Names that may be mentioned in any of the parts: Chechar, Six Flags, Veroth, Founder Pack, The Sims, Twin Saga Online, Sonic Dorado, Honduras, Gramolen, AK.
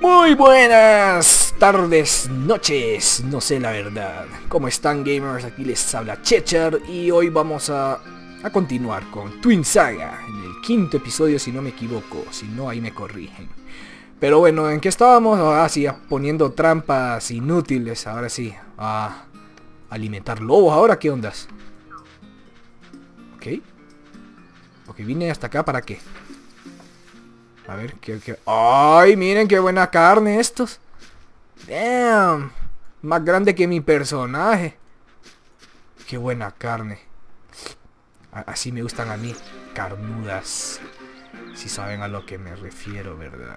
Muy buenas tardes, noches, no sé la verdad. ¿Cómo están, gamers? Aquí les habla Chechar y hoy vamos a continuar con Twin Saga en el quinto episodio, si no me equivoco. Si no, ahí me corrigen. Pero bueno, ¿en qué estábamos? Ah, sí, poniendo trampas inútiles. Ahora sí, alimentar lobos. Ahora, ¿qué ondas? Ok. Ok, vine hasta acá, ¿para qué? A ver, ¿qué? ¡Ay, miren qué buena carne estos! ¡Damn! Más grande que mi personaje. ¡Qué buena carne! Así me gustan a mí. Carnudas. Si saben a lo que me refiero, ¿verdad?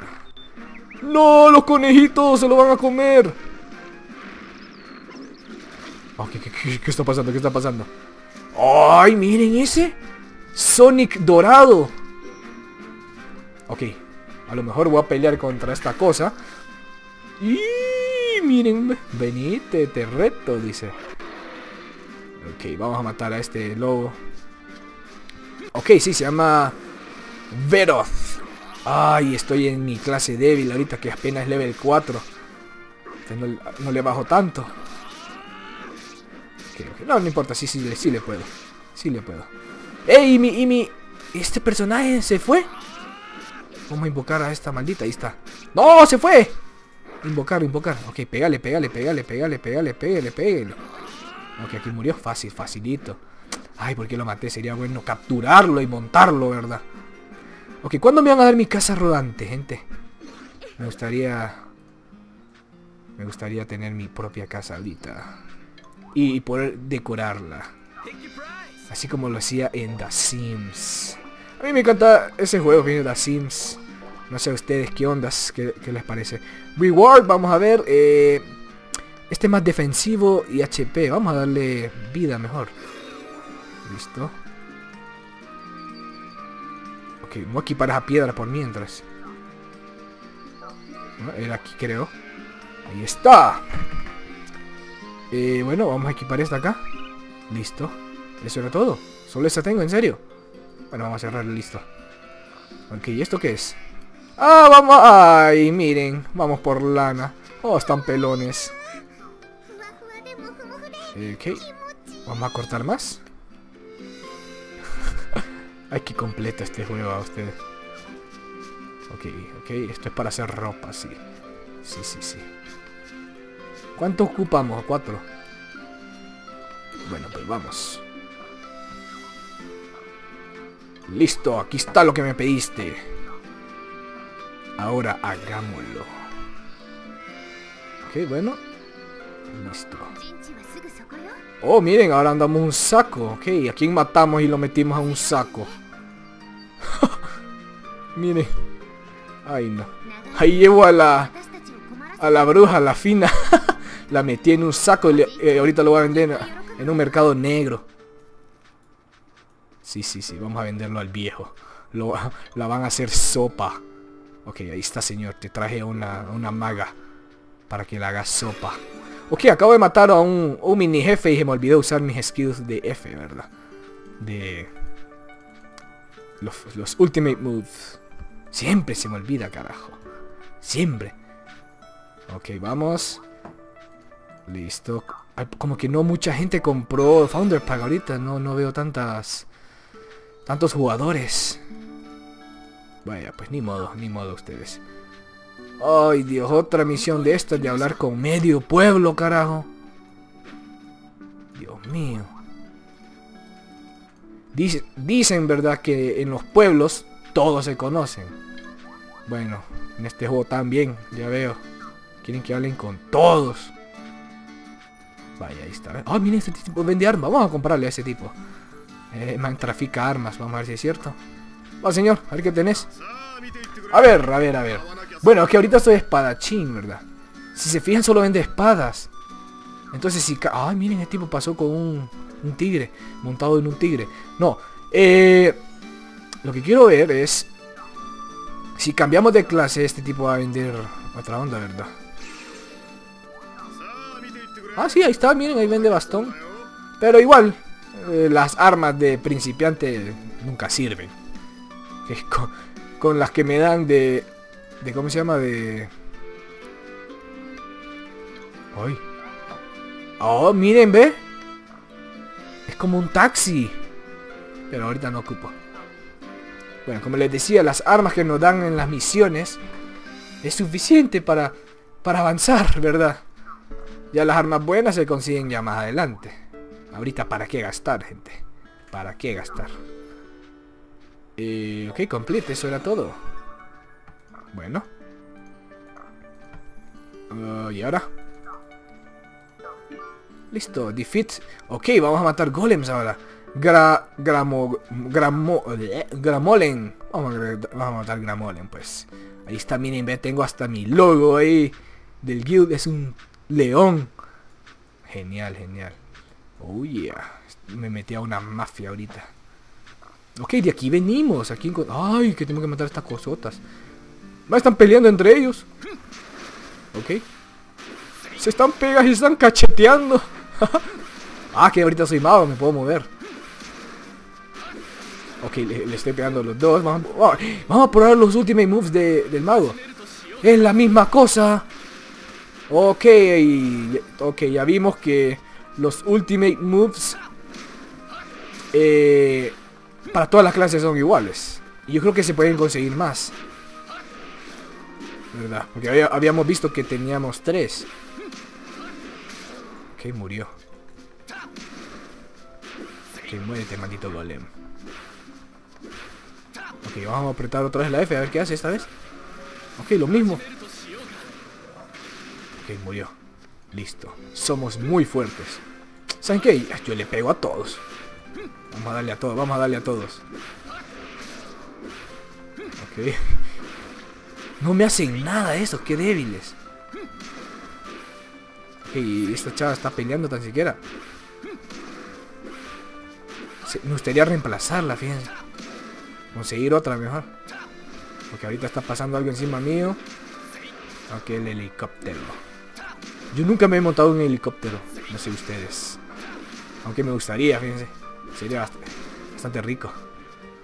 ¡No! ¡Los conejitos se lo van a comer! Oh, ¿qué está pasando? ¿Qué está pasando? ¡Ay, miren ese! ¡Sonic Dorado! Ok, a lo mejor voy a pelear contra esta cosa. Y miren, venite, te reto, dice. Ok, vamos a matar a este lobo. Ok, sí, se llama Veroth. Ay, estoy en mi clase débil ahorita, que apenas es level 4. No le bajo tanto. Okay, okay. No importa, sí le puedo. Sí le puedo. ¡Ey, este personaje se fue! Vamos a invocar a esta maldita, ahí está. ¡No, se fue! Invocar. Ok, pégale. Ok, aquí murió, facilito. Ay, ¿por qué lo maté? Sería bueno capturarlo y montarlo, ¿verdad? Ok, ¿cuándo me van a dar mi casa rodante, gente? Me gustaría tener mi propia casa ahorita. Y poder decorarla. Así como lo hacía en The Sims. A mí me encanta ese juego que viene de The Sims. No sé a ustedes qué ondas, qué les parece. Reward, vamos a ver. Este es más defensivo y HP. Vamos a darle vida mejor. Listo. Ok, voy a equipar esa piedra por mientras. Era aquí, creo. Ahí está. Bueno, vamos a equipar esta acá. Listo. Eso era todo. Solo esta tengo, en serio. Bueno, vamos a cerrar, listo. Ok, ¿y esto qué es? ¡Ah, vamos! ¡Ay, miren! Vamos por lana. ¡Oh, están pelones! Ok. ¿Vamos a cortar más? ¡Ay, qué completo este juego a ustedes! Ok. Esto es para hacer ropa, sí. Sí. ¿Cuánto ocupamos? 4. Bueno, pues vamos. Listo, aquí está lo que me pediste. Ahora hagámoslo. Ok, bueno. Listo. Oh, miren, ahora andamos un saco. Ok, ¿a quién matamos y lo metimos a un saco? Miren. Ay, no. Ahí llevo a la bruja, la fina. La metí en un saco y ahorita lo voy a vender en un mercado negro. Sí, vamos a venderlo al viejo. La van a hacer sopa. Ok, ahí está, señor. Te traje una maga para que la hagas sopa. Ok, acabo de matar a un mini jefe y se me olvidó usar mis skills de F, ¿verdad? De... Los ultimate moves. Siempre se me olvida, carajo. Siempre. Ok, vamos. Listo. Como que no mucha gente compró Founder Pack ahorita. No veo tantos jugadores. Vaya, pues ni modo ustedes. Ay, Dios, otra misión de estas de hablar con medio pueblo, carajo. Dios mío. Dicen, ¿verdad?, que en los pueblos todos se conocen. Bueno, en este juego también, ya veo. Quieren que hablen con todos. Vaya, ahí está. Ah, miren, este tipo vende armas. Vamos a comprarle a ese tipo. Man trafica armas, vamos a ver si es cierto. Va, señor, a ver qué tenés. A ver. Bueno, es que ahorita soy espadachín, ¿verdad? Si se fijan, solo vende espadas. Entonces si... Ay, miren, este tipo pasó con un tigre. Montado en un tigre. No, lo que quiero ver es... Si cambiamos de clase, este tipo va a vender otra onda, ¿verdad? Ah, sí, ahí está, miren, ahí vende bastón. Pero igual... las armas de principiante nunca sirven. Con las que me dan de... ¿Cómo se llama? Ay. Oh, miren, ¿ve? Es como un taxi. Pero ahorita no ocupo. Bueno, como les decía, las armas que nos dan en las misiones es suficiente para avanzar, ¿verdad? Ya las armas buenas se consiguen ya más adelante. Ahorita, ¿para qué gastar, gente? ¿Para qué gastar? Ok, complete, eso era todo. Bueno. ¿Y ahora? Listo, defeat. Ok, vamos a matar golems ahora. Gramolen. Vamos a matar Gramolen, pues. Ahí está, miren, ve, tengo hasta mi logo ahí del guild. Es un león. Genial, genial. Oh yeah. Me metí a una mafia ahorita. Ok, de aquí venimos. Aquí. Ay, que tengo que matar estas cosotas. Están peleando entre ellos. Ok. Se están pegando y están cacheteando. Ah, que ahorita soy mago, me puedo mover. Ok, le estoy pegando a los dos. Vamos a probar los ultimate moves del mago. Es la misma cosa. Ok, ok, ya vimos que los ultimate moves para todas las clases son iguales. Y yo creo que se pueden conseguir más, ¿verdad? Porque habíamos visto que teníamos 3. Ok, murió. Ok, muérete, maldito golem. Ok, vamos a apretar otra vez la F, a ver qué hace esta vez. Ok, lo mismo. Ok, murió. Listo. Somos muy fuertes. ¿Saben qué? Yo le pego a todos. Vamos a darle a todos, vamos a darle a todos. Ok. No me hacen nada esos, qué débiles. Ok, esta chava está peleando tan siquiera. Me gustaría reemplazarla, fíjense. Conseguir otra mejor. Porque ahorita está pasando algo encima mío. Ok, el helicóptero. Yo nunca me he montado en un helicóptero. No sé ustedes. Aunque me gustaría, fíjense. Sería bastante rico.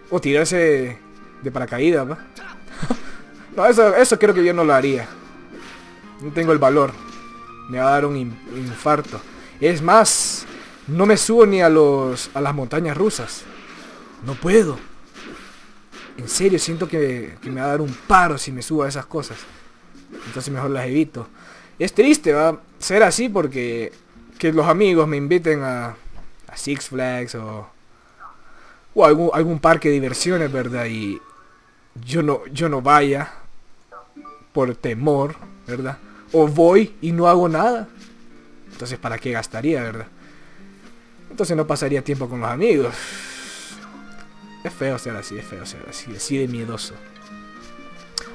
O tirarse de paracaídas, ¿no? No, eso creo que yo no lo haría. No tengo el valor. Me va a dar un infarto. Es más, no me subo ni a las montañas rusas. No puedo. En serio, siento que me va a dar un paro si me subo a esas cosas. Entonces mejor las evito. Es triste, va a ser así, porque que los amigos me inviten a Six Flags o algún parque de diversiones, ¿verdad? Y yo no vaya por temor, ¿verdad? O voy y no hago nada. Entonces, ¿para qué gastaría, verdad? Entonces no pasaría tiempo con los amigos. Es feo ser así, es feo ser así. Así de miedoso.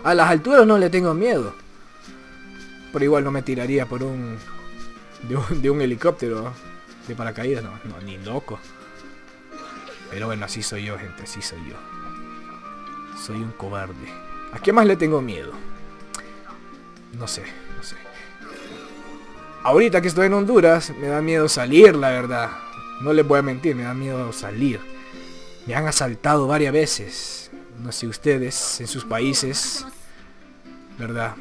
A las alturas no le tengo miedo. Pero igual no me tiraría por un helicóptero de paracaídas. No, ni loco. Pero bueno, así soy yo, gente. Así soy yo. Soy un cobarde. ¿A qué más le tengo miedo? No sé. Ahorita que estoy en Honduras, me da miedo salir, la verdad. No les voy a mentir, me da miedo salir. Me han asaltado varias veces. No sé ustedes, en sus países, ¿verdad?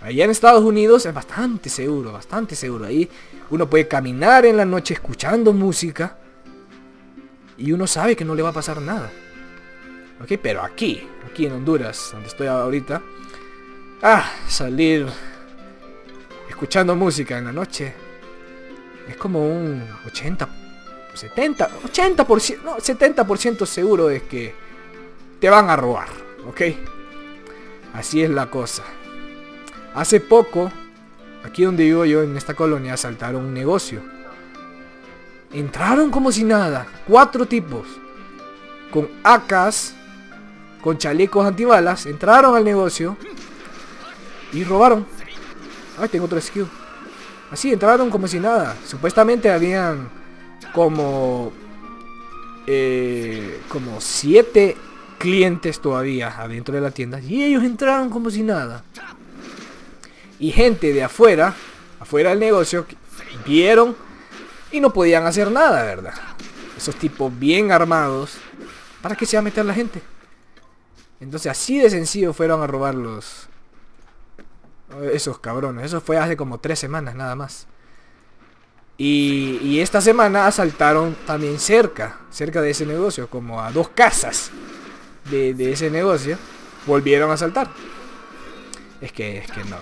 Allá en Estados Unidos es bastante seguro, bastante seguro. Ahí uno puede caminar en la noche escuchando música y uno sabe que no le va a pasar nada. Ok, pero aquí en Honduras, donde estoy ahorita, salir escuchando música en la noche es como un 70% seguro de que te van a robar, ¿ok? Así es la cosa. Hace poco, aquí donde vivo yo, en esta colonia, asaltaron un negocio. Entraron como si nada, 4 tipos, con AKs, con chalecos antibalas, entraron al negocio y robaron. Ay, tengo otro skill. Así, entraron como si nada. Supuestamente habían como 7 clientes todavía adentro de la tienda. Y ellos entraron como si nada. Y gente de afuera del negocio, vieron y no podían hacer nada, ¿verdad? Esos tipos bien armados. ¿Para qué se va a meter la gente? Entonces así de sencillo fueron a robarlos. Esos cabrones. Eso fue hace como 3 semanas nada más. Y esta semana asaltaron también cerca de ese negocio, como a dos casas de ese negocio, volvieron a asaltar. Es que no,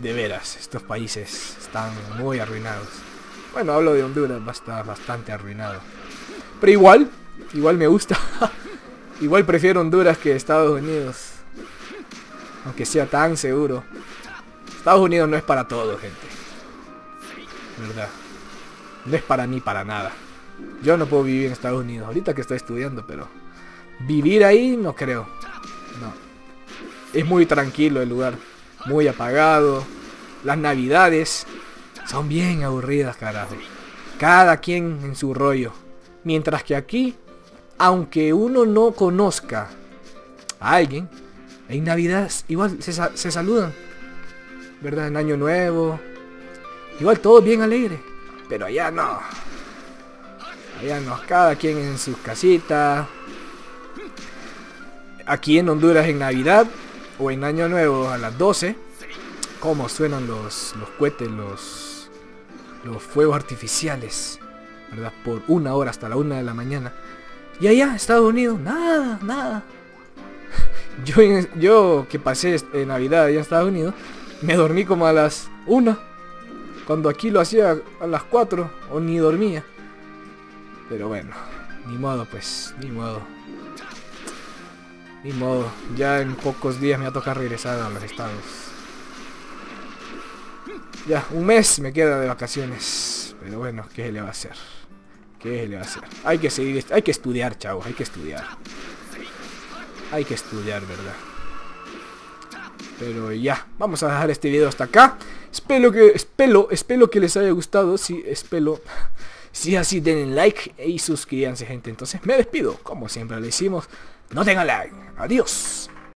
de veras, estos países están muy arruinados. Bueno, hablo de Honduras, está bastante arruinado. Pero igual me gusta. Igual prefiero Honduras que Estados Unidos. Aunque sea tan seguro. Estados Unidos no es para todo, gente. ¿Verdad? No es para mí, para nada. Yo no puedo vivir en Estados Unidos. Ahorita que estoy estudiando, pero... vivir ahí no creo. No. Es muy tranquilo el lugar. Muy apagado. Las navidades son bien aburridas, carajo. Cada quien en su rollo. Mientras que aquí, aunque uno no conozca a alguien, en Navidad igual se saludan, ¿verdad? En Año Nuevo. Igual todo bien alegre. Pero allá no. Allá no. Cada quien en sus casitas. Aquí en Honduras en Navidad o en Año Nuevo a las 12. Cómo suenan los cohetes, los fuegos artificiales, ¿verdad? Por una hora, hasta la 1 de la mañana. Y allá, Estados Unidos, nada, nada. Yo que pasé Navidad allá en Estados Unidos, me dormí como a las 1. Cuando aquí lo hacía a las 4 o ni dormía. Pero bueno, ni modo pues, ni modo. Ni modo, ya en pocos días me va a tocar regresar a los Estados. Ya, un mes me queda de vacaciones. Pero bueno, ¿qué le va a hacer? ¿Qué le va a hacer? Hay que seguir, hay que estudiar, chavos, hay que estudiar. Hay que estudiar, ¿verdad? Pero ya, vamos a dejar este video hasta acá. Espero que les haya gustado. Sí, espero. Si así, denle like y suscríbanse, gente. Entonces me despido, como siempre le decimos. No tengan like. Adiós.